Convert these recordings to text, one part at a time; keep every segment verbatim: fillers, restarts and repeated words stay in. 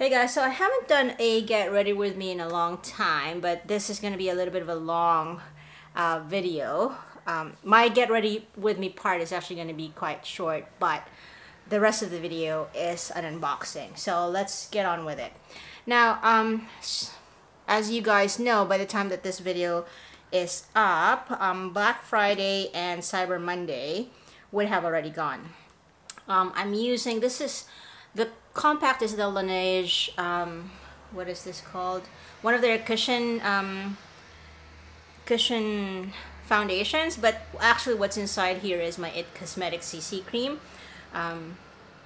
Hey guys, so I haven't done a get ready with me in a long time, but this is going to be a little bit of a long uh, video. Um, my get ready with me part is actually going to be quite short, but the rest of the video is an unboxing. So let's get on with it. Now, um, as you guys know, by the time that this video is up, um, Black Friday and Cyber Monday would have already gone. Um, I'm using, this is, the compact is the Laneige, um, what is this called? One of their cushion um, cushion foundations, but actually what's inside here is my I T Cosmetics C C cream. Um,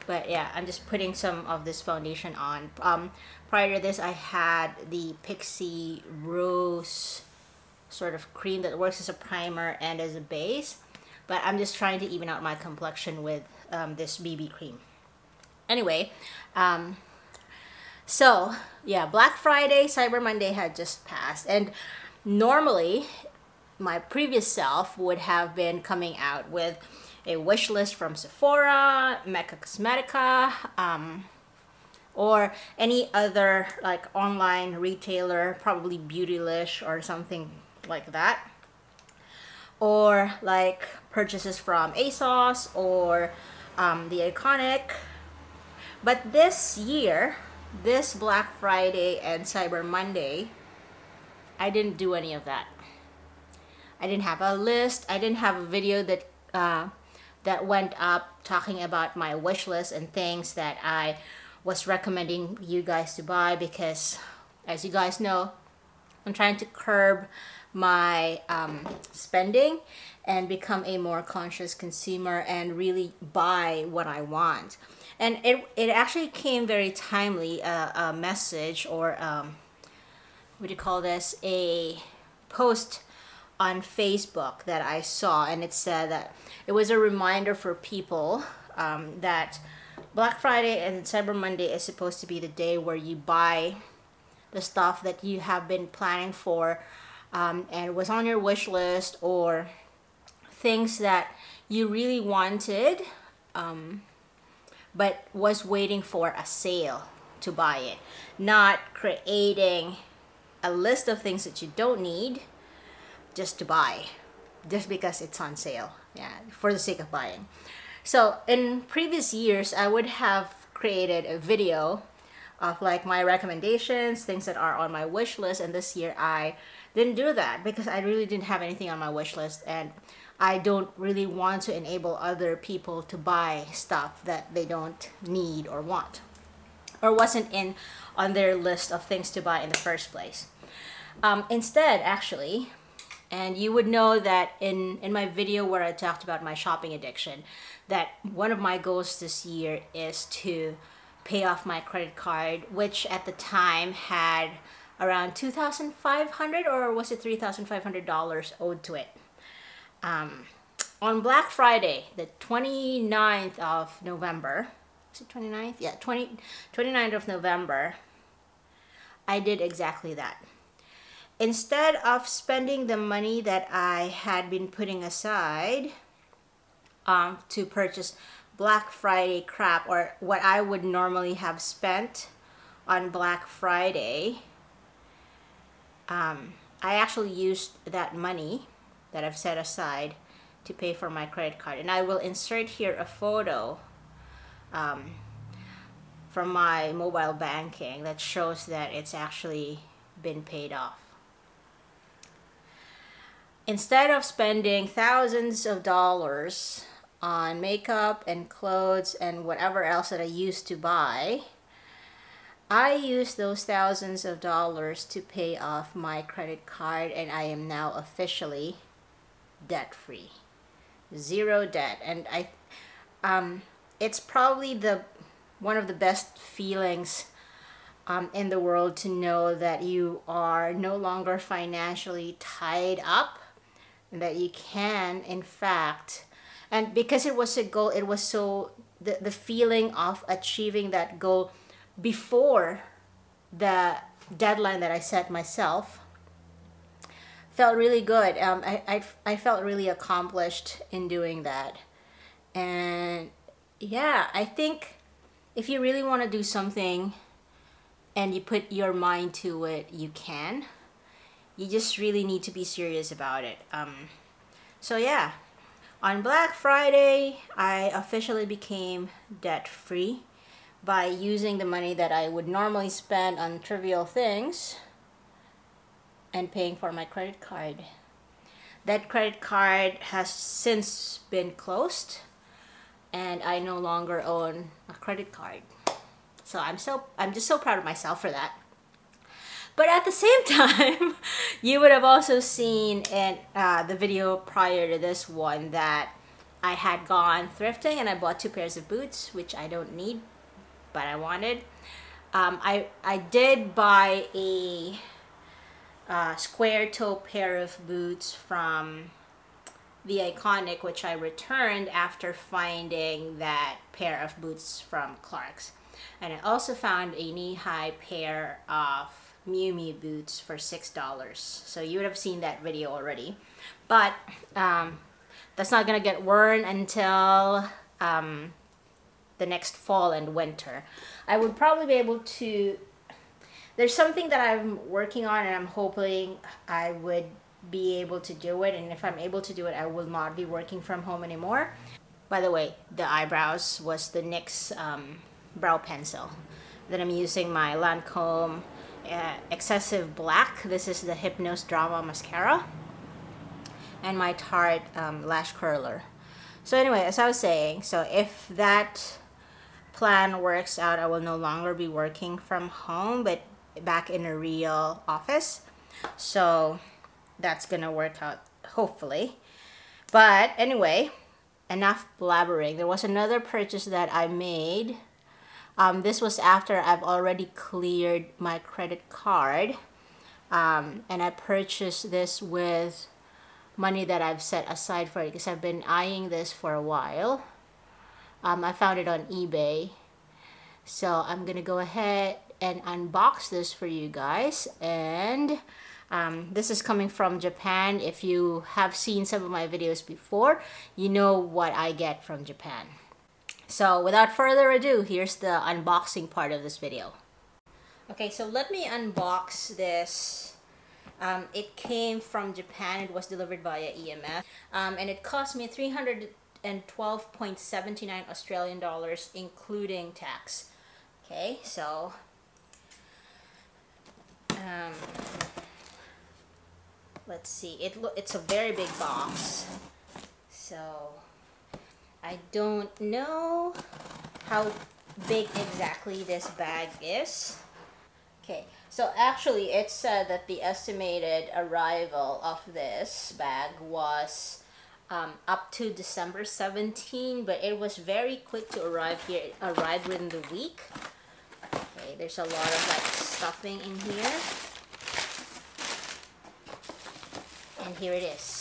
but yeah, I'm just putting some of this foundation on. Um, prior to this, I had the Pixi Rose sort of cream that works as a primer and as a base. But I'm just trying to even out my complexion with um, this B B cream. Anyway, um, so yeah, Black Friday, Cyber Monday had just passed, and normally my previous self would have been coming out with a wish list from Sephora, Mecca Cosmetica, um, or any other like online retailer, probably Beautylish or something like that, or like purchases from ASOS or um, The Iconic. But this year, this Black Friday and Cyber Monday, I didn't do any of that. I didn't have a list. I didn't have a video that uh, that went up talking about my wish list and things that I was recommending you guys to buy, because as you guys know, I'm trying to curb my um, spending and become a more conscious consumer and really buy what I want. And it, it actually came very timely, uh, a message or um, what do you call this, a post on Facebook that I saw, and it said that it was a reminder for people um, that Black Friday and Cyber Monday is supposed to be the day where you buy the stuff that you have been planning for um, and was on your wish list, or things that you really wanted um, but was waiting for a sale to buy it. Not creating a list of things that you don't need just to buy, just because it's on sale, yeah, for the sake of buying. So in previous years, I would have created a video of like my recommendations, things that are on my wish list, and this year I didn't do that because I really didn't have anything on my wish list, and I don't really want to enable other people to buy stuff that they don't need or want, or wasn't in on their list of things to buy in the first place. Um, instead, actually, and you would know that in, in my video where I talked about my shopping addiction, that one of my goals this year is to pay off my credit card, which at the time had around two thousand five hundred dollars, or was it three thousand five hundred dollars owed to it. Um, on Black Friday, the twenty-ninth of November, is it twenty-ninth? Yeah, twenty-ninth of November, I did exactly that. Instead of spending the money that I had been putting aside um, to purchase Black Friday crap, or what I would normally have spent on Black Friday, um, I actually used that money that I've set aside to pay for my credit card. And I will insert here a photo um, from my mobile banking that shows that it's actually been paid off. Instead of spending thousands of dollars on makeup and clothes and whatever else that I used to buy, I used those thousands of dollars to pay off my credit card, and I am now officially debt-free, zero debt. And I um it's probably the one of the best feelings um in the world to know that you are no longer financially tied up, and that you can, in fact, and because it was a goal, it was so the, the feeling of achieving that goal before the deadline that I set myself felt really good. Um, I, I, I felt really accomplished in doing that. And yeah, I think if you really want to do something and you put your mind to it, you can. You just really need to be serious about it. Um, so yeah, on Black Friday, I officially became debt-free by using the money that I would normally spend on trivial things and paying for my credit card. That credit card has since been closed, and I no longer own a credit card. So I'm so I'm just so proud of myself for that. But at the same time, you would have also seen in uh, the video prior to this one that I had gone thrifting and I bought two pairs of boots, which I don't need, but I wanted. Um, I, I did buy a uh, square toe pair of boots from The Iconic, which I returned after finding that pair of boots from Clark's. And I also found a knee-high pair of Miu Miu boots for six dollars. So you would have seen that video already. But um, that's not gonna get worn until um, the next fall and winter. I would probably be able to... There's something that I'm working on and I'm hoping I would be able to do it. And if I'm able to do it, I will not be working from home anymore. By the way, the eyebrows was the NYX um, brow pencil. Then I'm using my Lancome Uh, excessive black. This is the Hypnose Drama mascara and my Tarte um, lash curler. So anyway, as I was saying, so if that plan works out, I will no longer be working from home but back in a real office. So that's gonna work out, hopefully. But anyway, enough blabbering. There was another purchase that I made. Um, this was after I've already cleared my credit card, um, and I purchased this with money that I've set aside for it because I've been eyeing this for a while. Um, I found it on eBay, so I'm gonna go ahead and unbox this for you guys. And um, this is coming from Japan. If you have seen some of my videos before, you know what I get from Japan. So without further ado, here's the unboxing part of this video. Okay, so let me unbox this. Um, it came from Japan. It was delivered via E M S, um, and it cost me three hundred twelve point seven nine Australian dollars, including tax. Okay, so um, let's see. It it's a very big box, so I don't know how big exactly this bag is. Okay, so actually it said that the estimated arrival of this bag was um, up to December seventeenth, but it was very quick to arrive here. It arrived within the week. Okay, there's a lot of like stuffing in here. And here it is.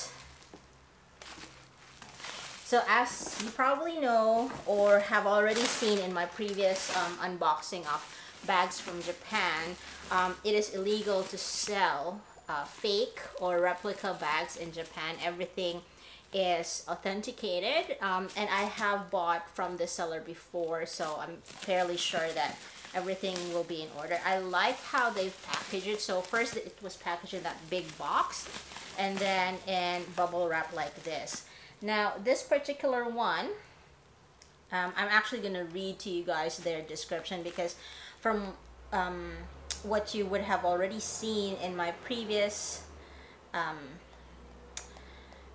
So as you probably know or have already seen in my previous um, unboxing of bags from Japan, um, it is illegal to sell uh, fake or replica bags in Japan. Everything is authenticated, um, and I have bought from this seller before, so I'm fairly sure that everything will be in order. I like how they've packaged it. So first it was packaged in that big box and then in bubble wrap like this. Now, this particular one, um, I'm actually going to read to you guys their description because from um, what you would have already seen in my previous um,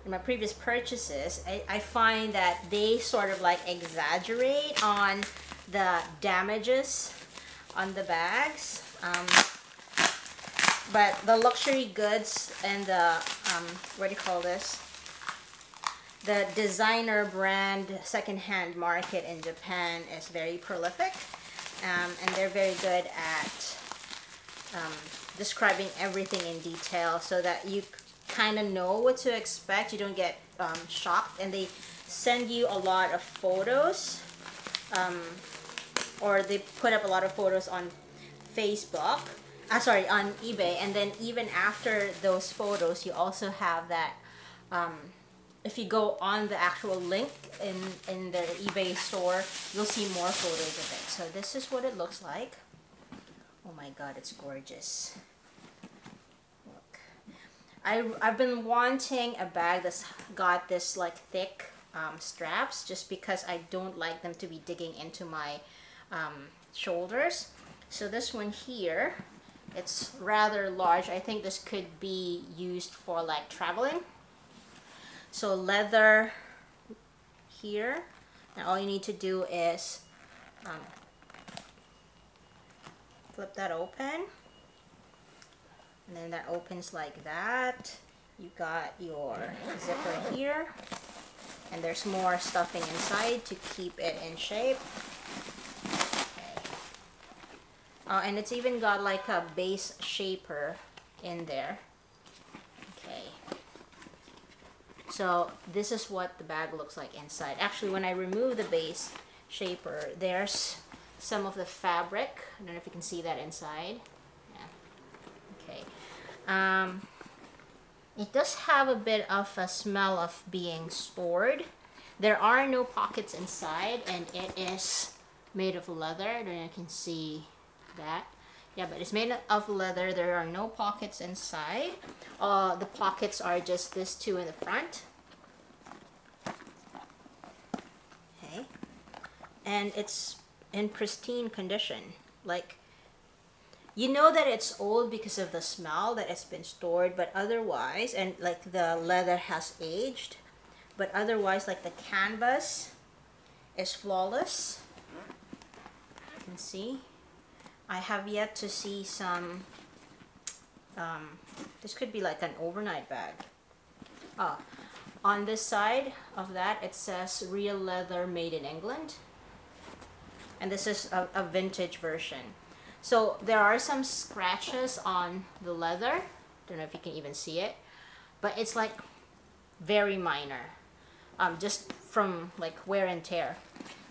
in my previous purchases, I, I find that they sort of like exaggerate on the damages on the bags. Um, but the luxury goods and the, um, what do you call this? The designer brand secondhand market in Japan is very prolific, um, and they're very good at um, describing everything in detail so that you kind of know what to expect. You don't get um, shocked, and they send you a lot of photos, um, or they put up a lot of photos on Facebook, uh, sorry, on eBay, and then even after those photos, you also have that um, if you go on the actual link in, in their eBay store, you'll see more photos of it. So this is what it looks like. Oh my god, it's gorgeous. Look. I, I've been wanting a bag that's got this like thick um, straps just because I don't like them to be digging into my um, shoulders. So this one here, it's rather large. I think this could be used for like traveling. So leather here. Now all you need to do is um, flip that open, and then that opens like that. You got your zipper here, and there's more stuffing inside to keep it in shape. Uh, and it's even got like a base shaper in there. Okay. So this is what the bag looks like inside. Actually, when I remove the base shaper, there's some of the fabric. I don't know if you can see that inside. Yeah. Okay. Um, it does have a bit of a smell of being stored. There are no pockets inside, and it is made of leather. I don't know if you can see that. Yeah, but it's made of leather. There are no pockets inside. Uh, the pockets are just this two in the front. Okay. And it's in pristine condition. Like, you know that it's old because of the smell that it's been stored, but otherwise, and like the leather has aged, but otherwise, like the canvas is flawless. You can see. I have yet to see some, um, this could be like an overnight bag. Ah, on this side of that, it says real leather made in England. And this is a, a vintage version. So there are some scratches on the leather. Don't know if you can even see it, but it's like very minor, um, just from like wear and tear.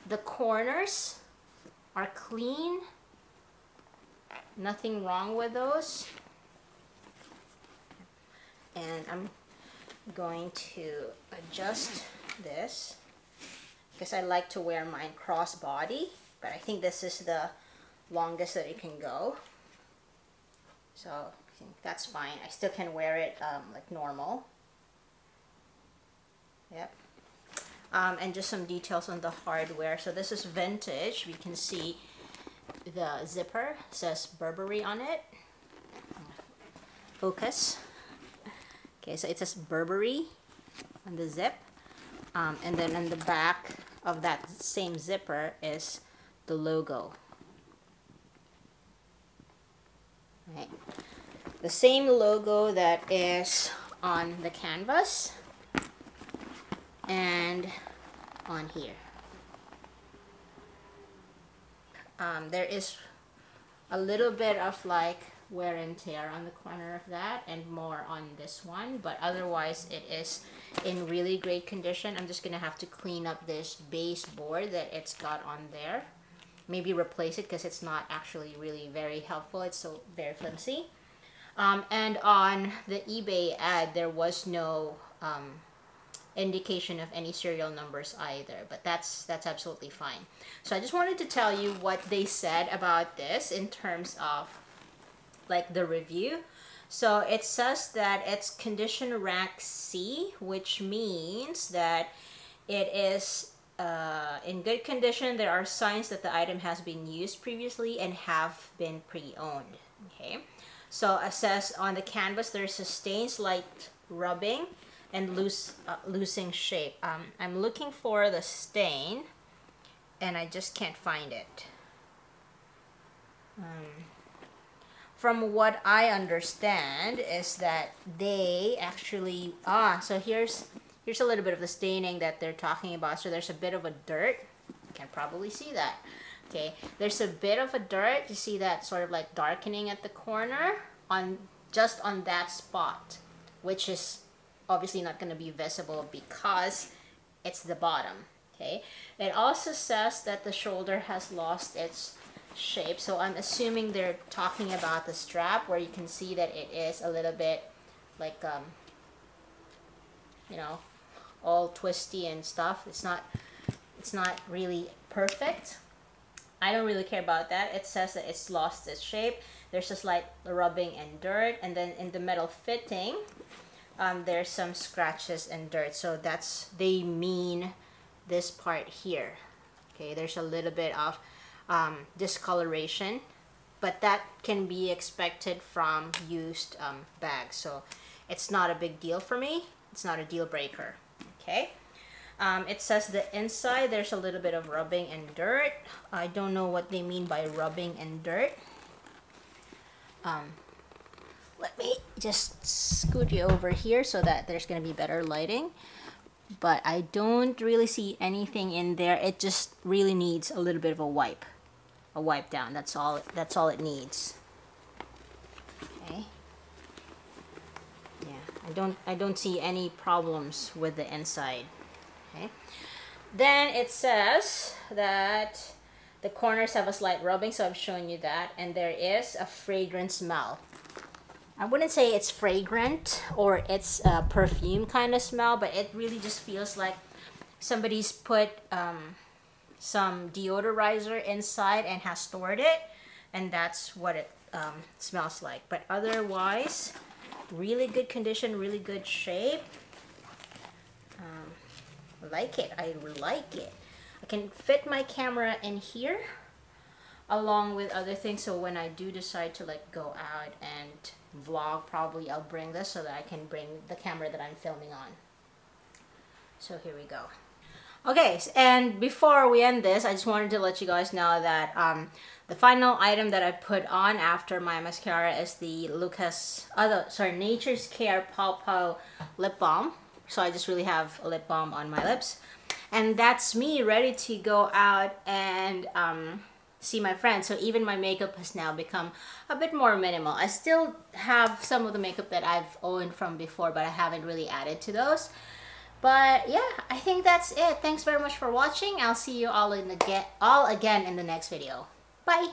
The corners are clean. Nothing wrong with those. And I'm going to adjust this because I like to wear mine crossbody, but I think this is the longest that it can go. So I think that's fine. I still can wear it um, like normal. Yep. Um, and just some details on the hardware. So this is vintage. We can see the zipper says Burberry on it. Focus. Okay, so it says Burberry on the zip. Um, and then on the back of that same zipper is the logo. Right. The same logo that is on the canvas and on here. Um, there is a little bit of like wear and tear on the corner of that and more on this one, but otherwise it is in really great condition. I'm just gonna have to clean up this baseboard that it's got on there, maybe replace it because it's not actually really very helpful. It's so very flimsy. Um, and on the eBay ad, there was no um, indication of any serial numbers either, but that's that's absolutely fine. So I just wanted to tell you what they said about this in terms of like the review. So it says that it's condition rank C, which means that it is uh, in good condition. There are signs that the item has been used previously and have been pre-owned. Okay, so it says on the canvas there's sustained light rubbing and loose, uh, losing shape. Um, I'm looking for the stain, and I just can't find it. Um, from what I understand is that they actually ah. So here's here's a little bit of the staining that they're talking about. So there's a bit of a dirt. You can probably see that. Okay, there's a bit of a dirt. You see that sort of like darkening at the corner on just on that spot, which is obviously not going to be visible because it's the bottom. Okay, it also says that the shoulder has lost its shape, so I'm assuming they're talking about the strap where you can see that it is a little bit like um you know, all twisty and stuff. It's not it's not really perfect. I don't really care about that. It says that it's lost its shape. There's a slight rubbing and dirt, and then in the metal fitting, um, there's some scratches and dirt. So that's, they mean this part here. Okay, there's a little bit of um, discoloration, but that can be expected from used um, bags. So it's not a big deal for me. It's not a deal breaker. Okay. Um, it says the inside, there's a little bit of rubbing and dirt. I don't know what they mean by rubbing and dirt. Um, let me just scoot you over here so that there's going to be better lighting. But I don't really see anything in there. It just really needs a little bit of a wipe. A wipe down. That's all, that's all it needs. Okay. Yeah, I don't, I don't see any problems with the inside. Okay. Then it says that the corners have a slight rubbing, so I've shown you that, and there is a fragrant smell. I wouldn't say it's fragrant or it's a perfume kind of smell, but it really just feels like somebody's put um, some deodorizer inside and has stored it, and that's what it um, smells like. But otherwise, really good condition, really good shape. Um, like it. I like it. I can fit my camera in here along with other things, so when I do decide to like go out and vlog, probably I'll bring this so that I can bring the camera that I'm filming on. So here we go. Okay, and before we end this, I just wanted to let you guys know that um, the final item that I put on after my mascara is the Lucas, uh, sorry, Nature's Care Paw Paw Lip Balm. So I just really have a lip balm on my lips. And that's me ready to go out and um, see my friends. So even my makeup has now become a bit more minimal. I still have some of the makeup that I've owned from before, but I haven't really added to those. But yeah, I think that's it. Thanks very much for watching. I'll see you all in the get all again in the next video. Bye!